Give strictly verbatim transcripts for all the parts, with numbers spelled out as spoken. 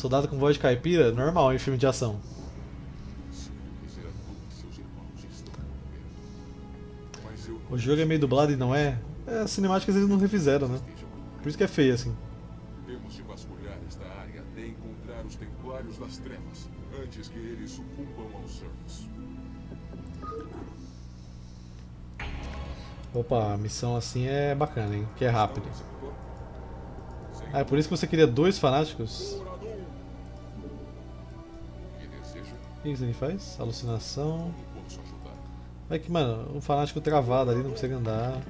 Soldado com voz de caipira, normal em filme de ação. O jogo é meio dublado e não é? É, as cinemáticas eles não refizeram, né? Por isso que é feio, assim. Temos de vasculhar esta área até encontrar os Templários das Trevas, antes que eles sucumbam aos Zergs. Opa, a missão assim é bacana, hein? Que é rápido. Ah, é por isso que você queria dois fanáticos? O que ele faz? Alucinação. Vai que, mano, um fanático travado ali, não consegue andar.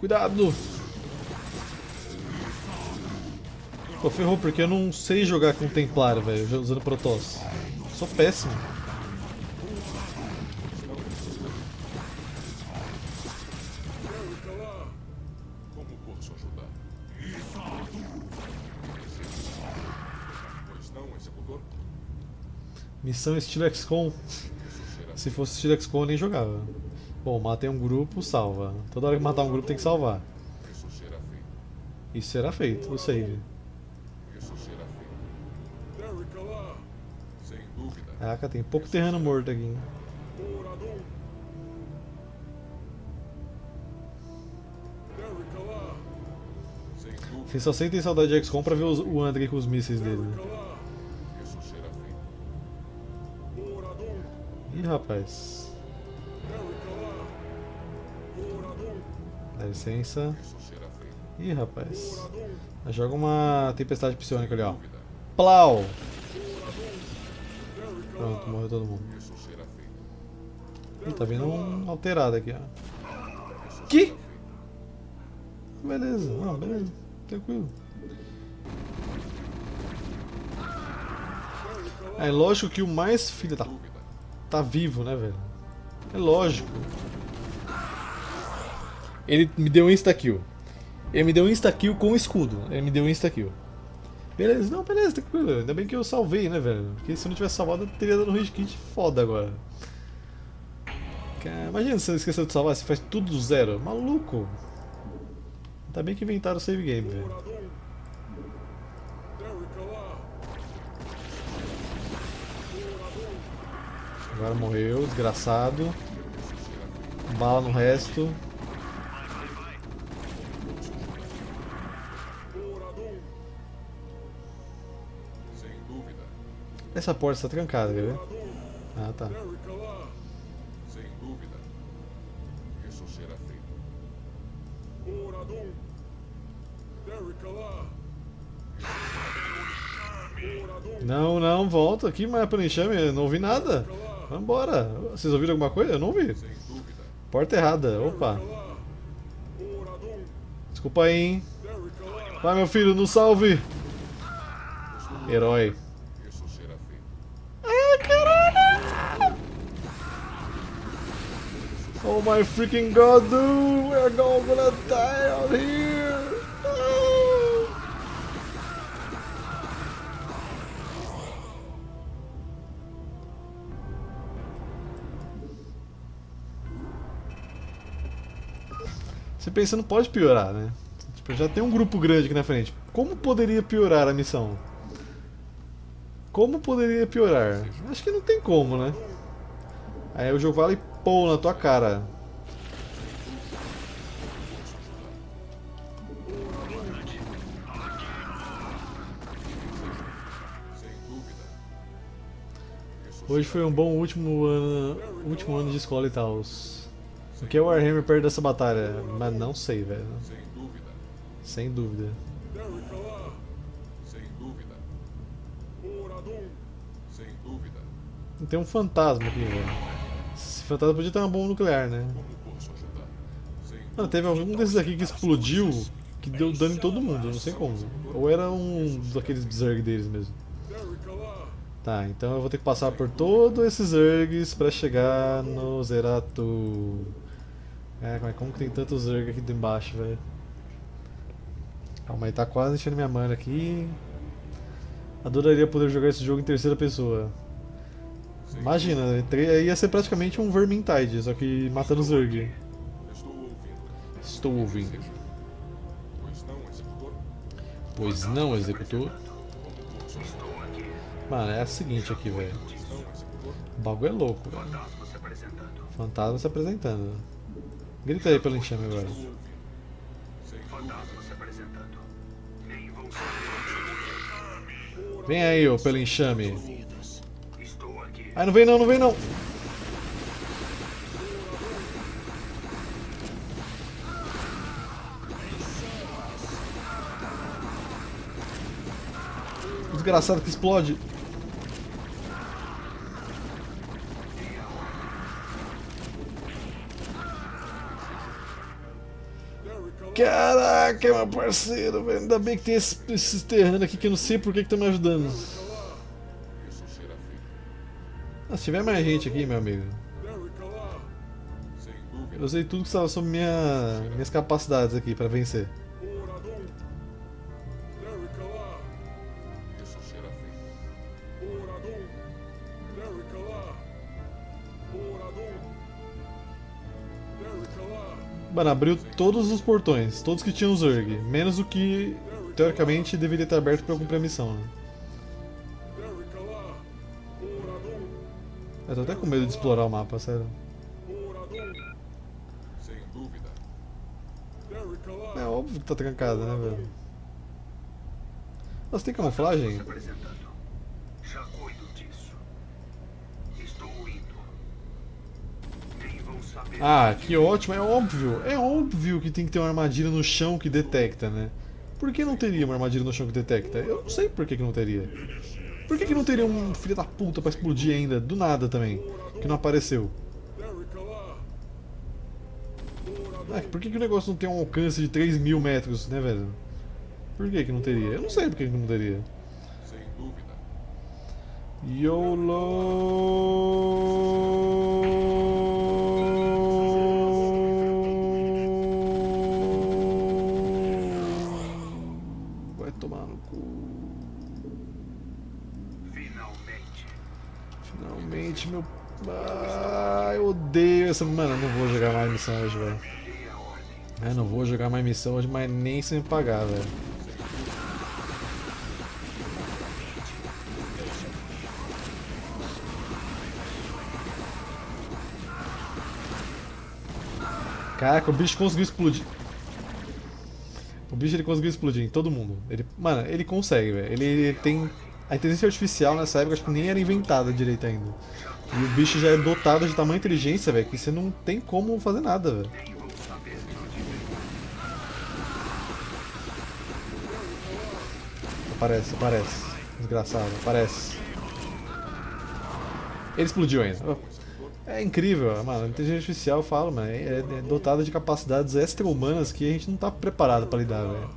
Cuidado! Pô, ferrou, porque eu não sei jogar com Templar, velho, usando Protoss. Sou péssimo. Missão estilo X COM. Se fosse estilo X COM eu nem jogava. Bom, matei um grupo, salva. Toda hora que matar um grupo tem que salvar. Isso será feito, ou seja. Caraca, tem pouco terreno morto aqui, hein? Vocês só sentem saudade de X COM pra ver os, o André com os mísseis dele. Ih, rapaz. Dá licença. Ih, rapaz. Joga uma tempestade psionica ali, ó. Plau! Pronto, morreu todo mundo. Ih, tá vindo um alterado aqui, ó. Que? Beleza, não, beleza. Tranquilo. É lógico que o mais filho da... Tá vivo, né, velho? É lógico. Ele me deu insta-kill. Ele me deu insta-kill com escudo. Ele me deu insta-kill. Beleza, não, beleza, tranquilo. Ainda bem que eu salvei, né, velho? Porque se eu não tivesse salvado, eu teria dado um rage quit foda agora. Cara, imagina se você esqueceu de salvar, você faz tudo do zero. Maluco! Ainda bem que inventaram o save game, velho. Agora morreu, desgraçado. Bala no resto. Essa porta está trancada, quer ver? Ah, tá. Não, não, volta aqui, mas para o enxame, eu não ouvi nada. Vambora! Vocês ouviram alguma coisa? Eu não ouvi. Porta errada, opa. Desculpa aí, hein? Vai, meu filho, nos salve! Herói. Ah, caralho! Oh my freaking god, dude! We're all gonna die out here! Você pensa, não pode piorar, né? Tipo, já tem um grupo grande aqui na frente. Como poderia piorar a missão? Como poderia piorar? Acho que não tem como, né? Aí o jogo vai e pô na tua cara. Hoje foi um bom último ano, último ano de escola e tal. O que o Warhammer perde dessa batalha? Mas não sei, velho. Sem dúvida. Sem dúvida. Tem um fantasma aqui, velho. Esse fantasma podia ter uma bomba nuclear, né? Mano, teve algum desses aqui que explodiu, que deu dano em todo mundo, eu não sei como. Ou era um daqueles Zerg deles mesmo. Tá, então eu vou ter que passar por todos esses Zergs pra chegar no Zeratul. É, mas como que tem tantos Zerg aqui embaixo, velho? Calma aí, tá quase enchendo minha mana aqui. Adoraria poder jogar esse jogo em terceira pessoa. Imagina, ia ser praticamente um Vermintide, só que matando Zerg. Estou ouvindo. Pois não, executor? Pois não, executor? Mano, é o seguinte aqui, velho. O bagulho é louco, velho. Fantasma se apresentando. Grita aí pelo enxame agora. Vem aí, ô, pelo enxame. Ai, não vem não, não vem não. Desgraçado que explode. Caraca, meu parceiro, velho. Ainda bem que tem esses esse terreno aqui que eu não sei por que estão me ajudando. Ah, se tiver mais gente aqui, meu amigo. Eu sei tudo que estava sobre minha, minhas capacidades aqui para vencer. Mano, abriu todos os portões, todos que tinham o Zerg, menos o que, teoricamente, deveria estar aberto para cumprir a missão. Eu tô até com medo de explorar o mapa, sério. É óbvio que tá trancado, né, velho? Nossa, tem camuflagem? Ah, que ótimo, é óbvio, é óbvio que tem que ter uma armadilha no chão que detecta, né? Por que não teria uma armadilha no chão que detecta? Eu não sei por que, que não teria. Por que, que não teria um filho da puta pra explodir ainda, do nada também, que não apareceu? Ah, por que, que o negócio não tem um alcance de três mil metros, né, velho? Por que que não teria? Eu não sei por que, que não teria. YOLO! Finalmente, meu... Ah, eu odeio essa... Mano, eu não vou jogar mais missão hoje, velho. Eu não vou jogar mais missão hoje, mas nem sem pagar, velho. Caraca, o bicho conseguiu explodir. O bicho ele conseguiu explodir em todo mundo. Ele... Mano, ele consegue, velho. Ele, ele tem... A inteligência artificial nessa época acho que nem era inventada direito ainda. E o bicho já é dotado de tamanha inteligência, velho, que você não tem como fazer nada, velho. Aparece, aparece. Desgraçado, aparece. Ele explodiu ainda. É incrível, mano. A inteligência artificial, eu falo, mano, é dotada de capacidades extra-humanas que a gente não tá preparado pra lidar, velho.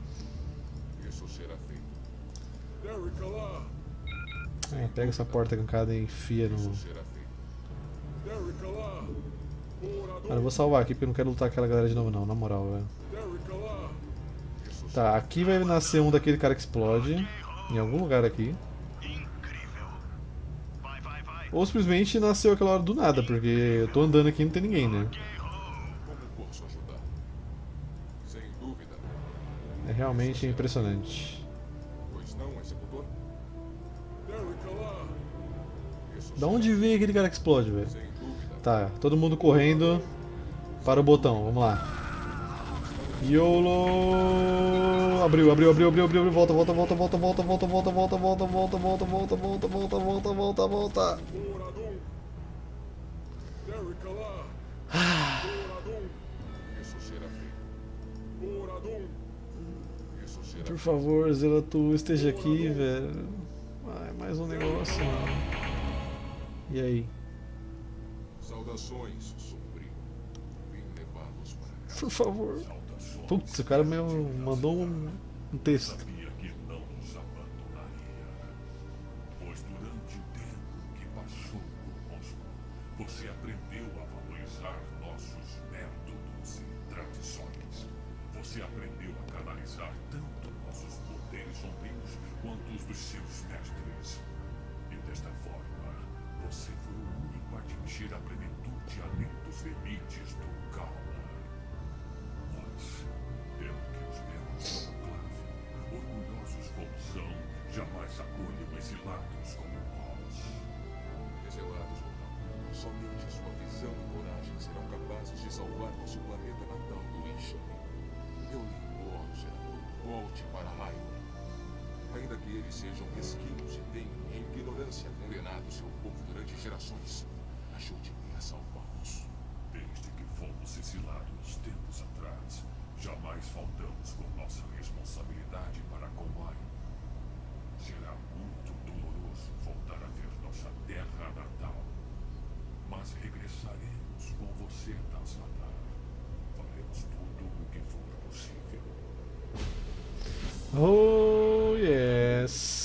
É, pega essa porta gancada e enfia no... Cara, eu vou salvar aqui porque eu não quero lutar com aquela galera de novo não, na moral, velho. Tá, aqui vai nascer um daquele cara que explode, em algum lugar aqui. Ou simplesmente nasceu aquela hora do nada, porque eu tô andando aqui e não tem ninguém, né? É realmente impressionante. Da onde vem aquele cara que explode, velho? Tá, todo mundo correndo para o botão, vamos lá. YOLO! Abriu, abriu, abriu, abriu, abriu, volta, volta, volta, volta, volta, volta, volta, volta, volta, volta, volta, volta, volta, volta, volta, volta, volta. Por favor, Zeratul, esteja aqui, velho. Ai, mais um negócio, mano. E aí? Saudações, sombrio. Vim levá-los para casa. Por favor. Putz, o cara me mandou um, um texto. Sabia que não nos abandonaria, pois durante o tempo que passou conosco, você aprendeu a valorizar nossos métodos e tradições. Você aprendeu a canalizar tanto nossos poderes sombrios quanto os dos seus mestres. E desta forma, você foi o único a atingir a plenitude além dos limites do Kala. Mas, pelo que os meus conclave, orgulhosos como são, jamais acolhem exilados como nós. Exilados ou não, somente sua visão e coragem serão capazes de salvar nosso planeta natal do enxame. Eu lhe imploro, Zeratul, volte para Raio. Ainda que eles sejam mesquinhos e tenham, em ignorância, condenado seu povo durante gerações, ajude-me a salvá-los. Desde que fomos exilados tempos atrás, jamais faltamos com nossa responsabilidade para com Raio. Será muito doloroso voltar a ver nossa terra natal. Mas regressaremos com você, Tassadar. Faremos tudo o que for possível. Oh, yes.